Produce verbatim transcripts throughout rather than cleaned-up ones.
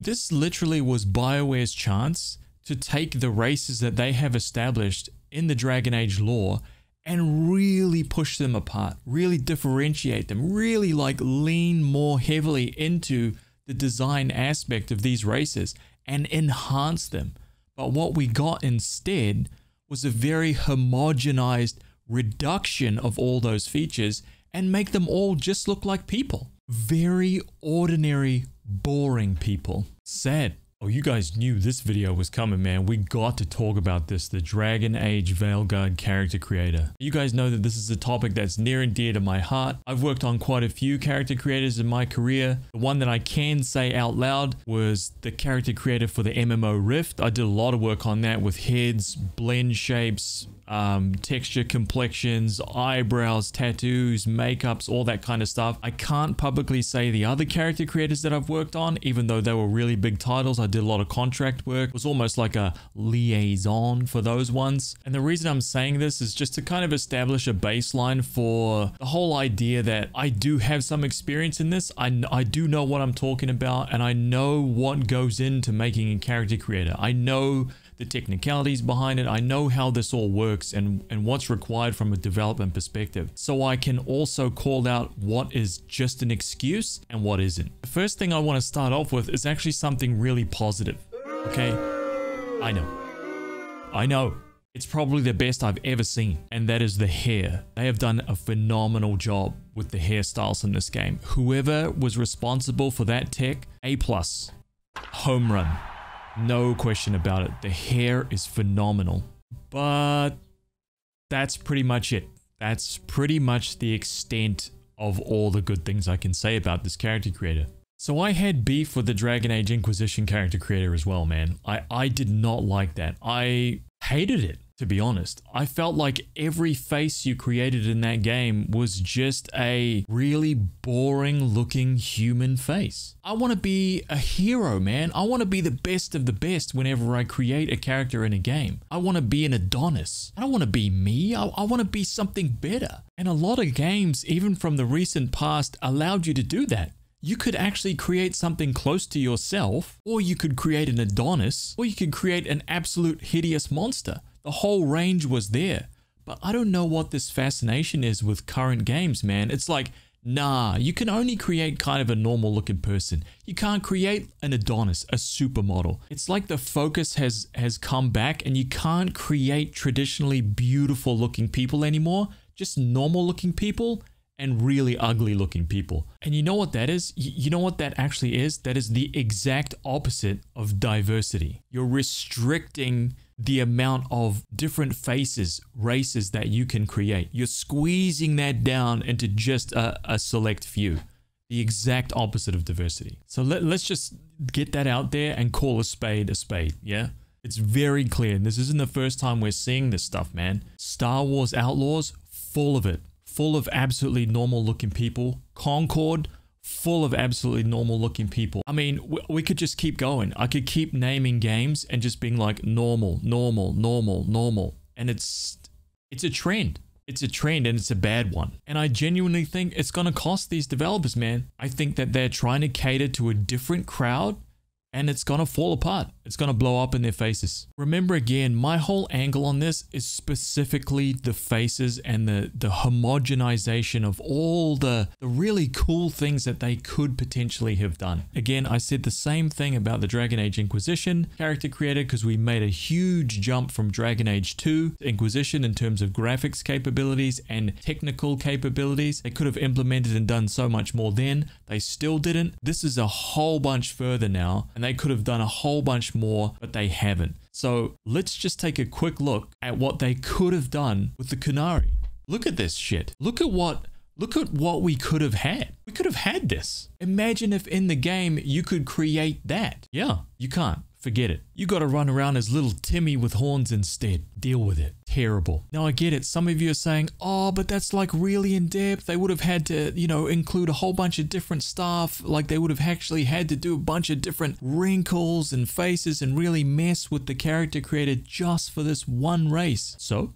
This literally was BioWare's chance to take the races that they have established in the Dragon Age lore and really push them apart, really differentiate them, really like lean more heavily into the design aspect of these races and enhance them. But what we got instead was a very homogenized reduction of all those features and make them all just look like people. Very ordinary, boring people. Sad. Oh, you guys knew this video was coming, man. We got to talk about this, the Dragon Age Veilguard character creator. You guys know that this is a topic that's near and dear to my heart. I've worked on quite a few character creators in my career. The one that I can say out loud was the character creator for the M M O Rift. I did a lot of work on that with heads, blend shapes, um, texture complexions, eyebrows, tattoos, makeups, all that kind of stuff. I can't publicly say the other character creators that I've worked on, even though they were really big titles. I did a lot of contract work. It was almost like a liaison for those ones. And the reason I'm saying this is just to kind of establish a baseline for the whole idea that I do have some experience in this. I, I do know what I'm talking about, and I know what goes into making a character creator. I know the technicalities behind it. I know how this all works and, and what's required from a development perspective. So I can also call out what is just an excuse and what isn't. The first thing I want to start off with is actually something really positive. Okay. I know. I know. It's probably the best I've ever seen. And that is the hair. They have done a phenomenal job with the hairstyles in this game. Whoever was responsible for that tech, A plus. Home run. No question about it. The hair is phenomenal. But that's pretty much it. That's pretty much the extent of all the good things I can say about this character creator. So I had beef with the Dragon Age Inquisition character creator as well, man. I, I did not like that. I hated it, to be honest. I felt like every face you created in that game was just a really boring looking human face. I want to be a hero, man. I want to be the best of the best whenever I create a character in a game. I want to be an Adonis. I don't want to be me. I, I want to be something better. And a lot of games, even from the recent past, allowed you to do that. You could actually create something close to yourself, or you could create an Adonis, or you could create an absolute hideous monster. The whole range was there, but I don't know what this fascination is with current games, man. It's like, nah, you can only create kind of a normal looking person. You can't create an Adonis, a supermodel. It's like the focus has, has come back and you can't create traditionally beautiful looking people anymore, just normal looking people and really ugly looking people. And you know what that is? You know what that actually is? That is the exact opposite of diversity. You're restricting the amount of different faces, races that you can create. You're squeezing that down into just a, a select few. The exact opposite of diversity. So let, let's just get that out there and call a spade a spade, yeah? It's very clear, and this isn't the first time we're seeing this stuff, man. Star Wars Outlaws, full of it. Full of absolutely normal looking people. Concord, full of absolutely normal looking people. I mean, we, we could just keep going. I could keep naming games and just being like normal, normal, normal, normal. And it's, it's a trend. It's a trend and it's a bad one. And I genuinely think it's going to cost these developers, man. I think that they're trying to cater to a different crowd and it's going to fall apart. It's going to blow up in their faces. Remember again, my whole angle on this is specifically the faces and the, the homogenization of all the, the really cool things that they could potentially have done. Again, I said the same thing about the Dragon Age Inquisition character creator because we made a huge jump from Dragon Age two to Inquisition in terms of graphics capabilities and technical capabilities. They could have implemented and done so much more then. They still didn't. This is a whole bunch further now, and they could have done a whole bunch more more, but they haven't. So let's just take a quick look at what they could have done with the Qunari. Look at this shit. Look at what, look at what we could have had. We could have had this. Imagine if in the game you could create that. Yeah, you can't. Forget it. You got to run around as little Timmy with horns instead. Deal with it. Terrible. Now I get it. Some of you are saying, oh, but that's like really in depth. They would have had to, you know, include a whole bunch of different stuff. Like they would have actually had to do a bunch of different wrinkles and faces and really mess with the character creator just for this one race. So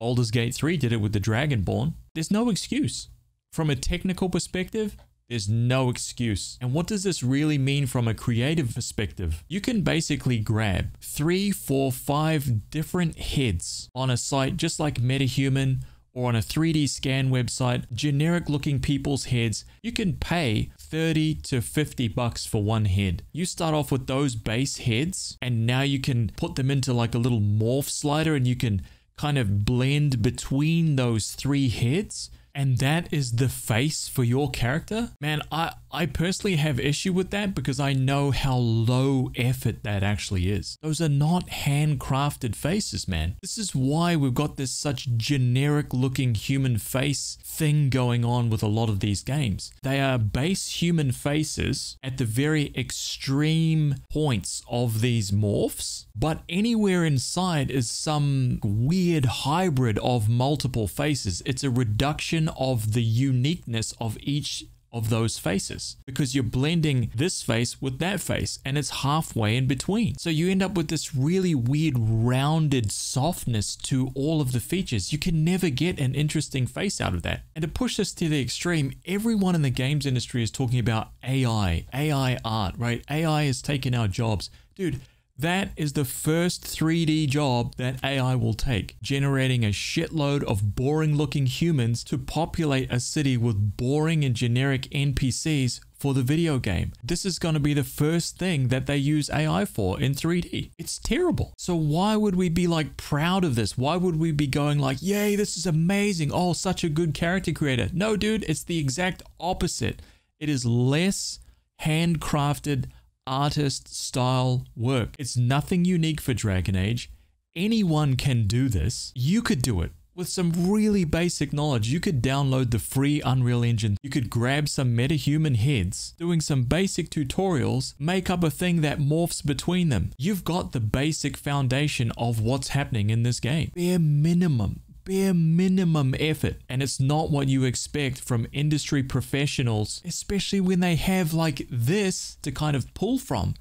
Baldur's Gate three did it with the Dragonborn. There's no excuse. From a technical perspective, There's no excuse. And what does this really mean from a creative perspective? You can basically grab three, four, five different heads on a site just like MetaHuman or on a three D scan website, generic looking people's heads. You can pay thirty to fifty bucks for one head. You start off with those base heads and now you can put them into like a little morph slider and you can kind of blend between those three heads. And that is the face for your character? Man, I, I personally have issue with that because I know how low effort that actually is. Those are not handcrafted faces, man. This is why we've got this such generic looking human face thing going on with a lot of these games. They are base human faces at the very extreme points of these morphs, but anywhere inside is some weird hybrid of multiple faces. It's a reduction of the uniqueness of each of those faces because you're blending this face with that face and it's halfway in between. So you end up with this really weird rounded softness to all of the features. You can never get an interesting face out of that. And to push this to the extreme, everyone in the games industry is talking about A I, A I art, right? A I has taken our jobs. Dude, that is the first three D job that A I will take, generating a shitload of boring looking humans to populate a city with boring and generic N P Cs for the video game. This is going to be the first thing that they use A I for in three D. It's terrible. So why would we be like proud of this? Why would we be going like, yay, this is amazing. Oh, such a good character creator. No, dude, it's the exact opposite. It is less handcrafted artist style work. It's nothing unique for Dragon Age. Anyone can do this. You could do it with some really basic knowledge. You could download the free Unreal Engine. You could grab some MetaHuman heads, doing some basic tutorials, make up a thing that morphs between them. You've got the basic foundation of what's happening in this game. Bare minimum. Bare minimum effort, and it's not what you expect from industry professionals, especially when they have like this to kind of pull from.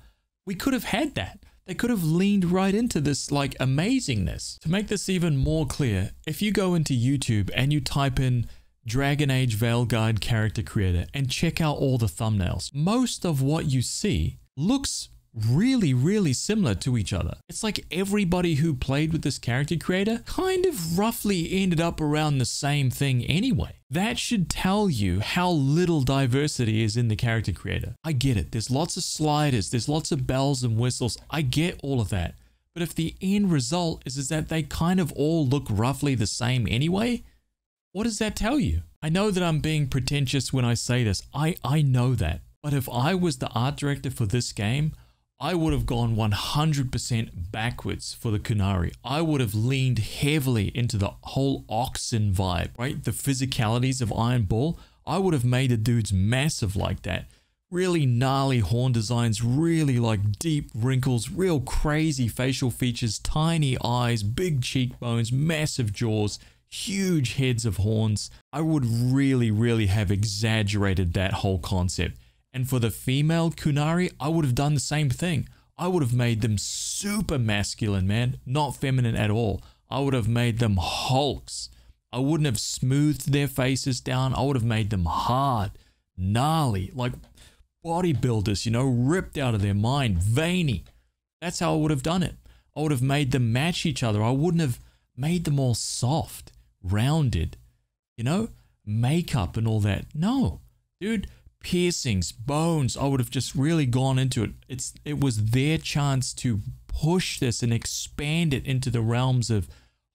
We could have had that. They could have leaned right into this like amazingness. To make this even more clear, if you go into YouTube and you type in Dragon Age Veilguard character creator and check out all the thumbnails, most of what you see looks really, really similar to each other. It's like everybody who played with this character creator kind of roughly ended up around the same thing anyway. That should tell you how little diversity is in the character creator. I get it. There's lots of sliders. There's lots of bells and whistles. I get all of that. But if the end result is, is that they kind of all look roughly the same anyway, what does that tell you? I know that I'm being pretentious when I say this. I, I know that. But if I was the art director for this game, I would have gone one hundred percent backwards for the Qunari. I would have leaned heavily into the whole oxen vibe, right? The physicalities of Iron Bull. I would have made the dudes massive like that. Really gnarly horn designs, really like deep wrinkles, real crazy facial features, tiny eyes, big cheekbones, massive jaws, huge heads of horns. I would really, really have exaggerated that whole concept. And for the female Qunari, I would have done the same thing. I would have made them super masculine, man. Not feminine at all. I would have made them hulks. I wouldn't have smoothed their faces down. I would have made them hard, gnarly, like bodybuilders, you know, ripped out of their mind, veiny. That's how I would have done it. I would have made them match each other. I wouldn't have made them all soft, rounded, you know, makeup and all that. No, dude. Piercings, bones, I would have just really gone into it. It's, it was their chance to push this and expand it into the realms of,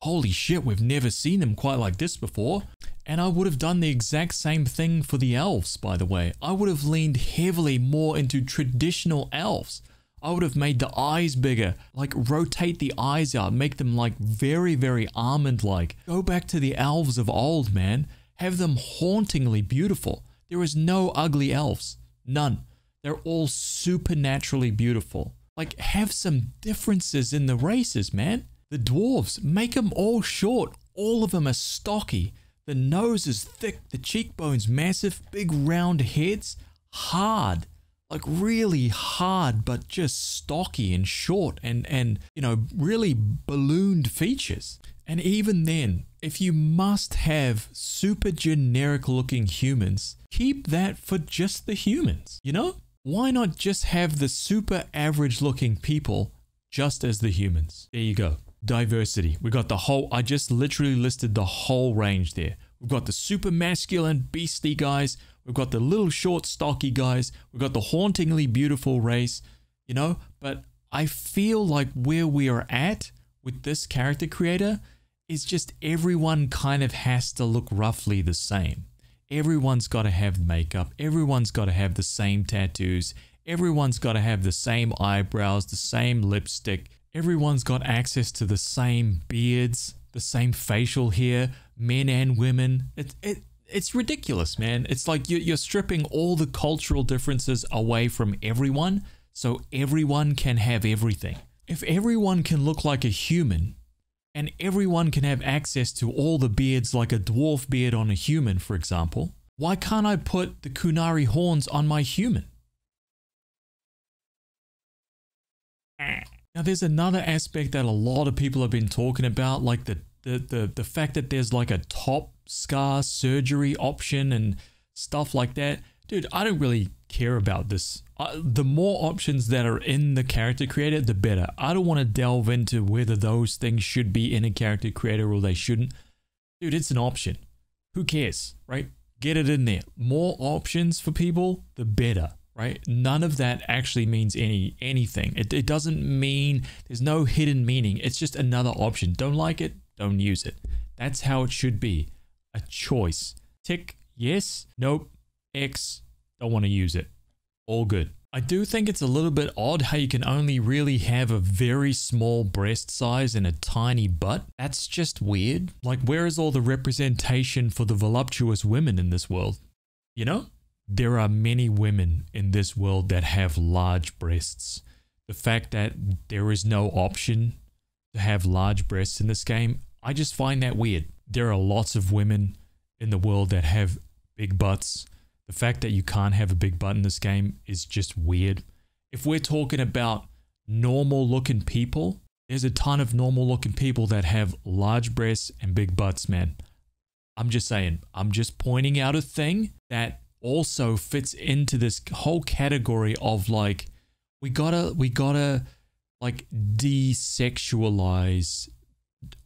holy shit, we've never seen them quite like this before. And I would have done the exact same thing for the elves, by the way. I would have leaned heavily more into traditional elves. I would have made the eyes bigger, like rotate the eyes out, make them like very, very almond-like. Go back to the elves of old, man. Have them hauntingly beautiful. There is no ugly elves, none. They're all supernaturally beautiful. Like, have some differences in the races, man. The dwarves, make them all short. All of them are stocky. The nose is thick, the cheekbones massive, big round heads, hard. Like really hard, but just stocky and short and, and you know, really ballooned features. And even then, If you must have super generic looking humans, keep that for just the humans, you know? Why not just have the super average looking people just as the humans? There you go. Diversity. We got the whole, I just literally listed the whole range there. We've got the super masculine beastly guys. We've got the little short stocky guys. We've got the hauntingly beautiful race, you know? But I feel like where we are at with this character creator is just everyone kind of has to look roughly the same. Everyone's got to have makeup. Everyone's got to have the same tattoos. Everyone's got to have the same eyebrows, the same lipstick. Everyone's got access to the same beards, the same facial hair, men and women. It, it, it's ridiculous, man. It's like you're stripping all the cultural differences away from everyone so everyone can have everything. If everyone can look like a human and everyone can have access to all the beards like a dwarf beard on a human, for example, why can't I put the Qunari horns on my human? Now, there's another aspect that a lot of people have been talking about, like the the the, the fact that there's like a top scar surgery option and stuff like that. Dude, I don't really care about this. I, the more options that are in the character creator, the better. I don't want to delve into whether those things should be in a character creator or they shouldn't. Dude, it's an option. Who cares, right? Get it in there. More options for people, the better. Right? None of that actually means any anything. It, it doesn't mean, there's no hidden meaning. It's just another option. Don't like it, don't use it. That's how it should be. A choice. Tick, yes, nope, X, don't want to use it. All good. I do think it's a little bit odd how you can only really have a very small breast size and a tiny butt. That's just weird. Like, where is all the representation for the voluptuous women in this world? You know? There are many women in this world that have large breasts. The fact that there is no option to have large breasts in this game, I just find that weird. There are lots of women in the world that have big butts. The fact that you can't have a big butt in this game is just weird. If we're talking about normal looking people, there's a ton of normal looking people that have large breasts and big butts, man. I'm just saying, I'm just pointing out a thing that also fits into this whole category of like, we gotta, we gotta like desexualize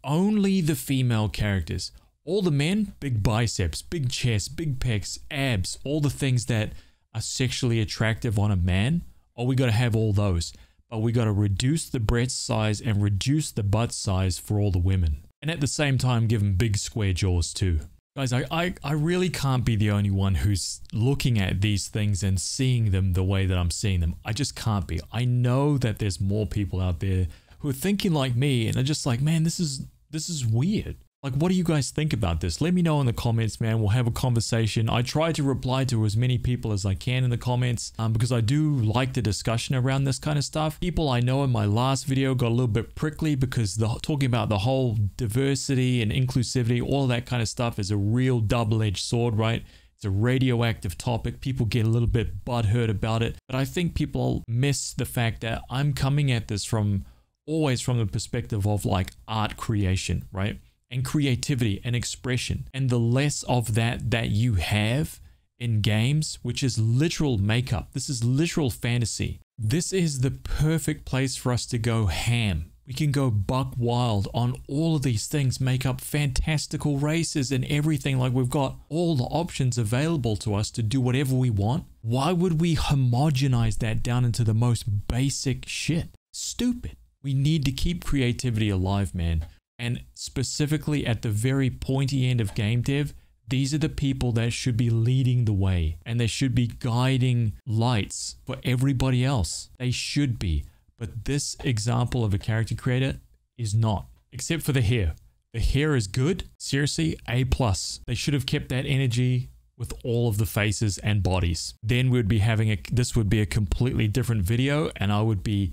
only the female characters. All the men, big biceps, big chest, big pecs, abs, all the things that are sexually attractive on a man. Oh, we gotta have all those, but we gotta reduce the breast size and reduce the butt size for all the women. And at the same time, give them big square jaws too. Guys, I, I, I really can't be the only one who's looking at these things and seeing them the way that I'm seeing them. I just can't be. I know that there's more people out there who are thinking like me and are just like, man, this is, this is weird. Like, what do you guys think about this? Let me know in the comments, man. We'll have a conversation. I try to reply to as many people as I can in the comments um, because I do like the discussion around this kind of stuff. People I know in my last video got a little bit prickly because the, talking about the whole diversity and inclusivity, all of that kind of stuff is a real double-edged sword, right? It's a radioactive topic. People get a little bit butthurt about it. But I think people miss the fact that I'm coming at this from always from the perspective of like art creation, right? And creativity and expression, and the less of that that you have in games, which is literal makeup. This is literal fantasy. This is the perfect place for us to go ham. We can go buck wild on all of these things, make up fantastical races and everything. Like, we've got all the options available to us to do whatever we want. Why would we homogenize that down into the most basic shit? Stupid. We need to keep creativity alive, man. And specifically at the very pointy end of game dev, these are the people that should be leading the way. And they should be guiding lights for everybody else. They should be. But this example of a character creator is not. Except for the hair. The hair is good. Seriously, A plus. They should have kept that energy with all of the faces and bodies. Then we'd be having a... This would be a completely different video. And I would be...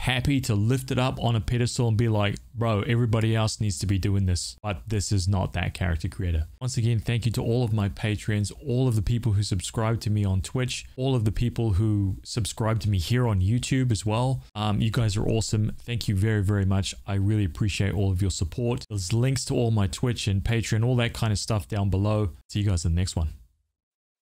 happy to lift it up on a pedestal and be like, bro, everybody else needs to be doing this. But this is not that character creator. Once again, thank you to all of my Patreons, all of the people who subscribe to me on Twitch, all of the people who subscribe to me here on YouTube as well. Um, you guys are awesome. Thank you very, very much. I really appreciate all of your support. There's links to all my Twitch and Patreon, all that kind of stuff down below. See you guys in the next one.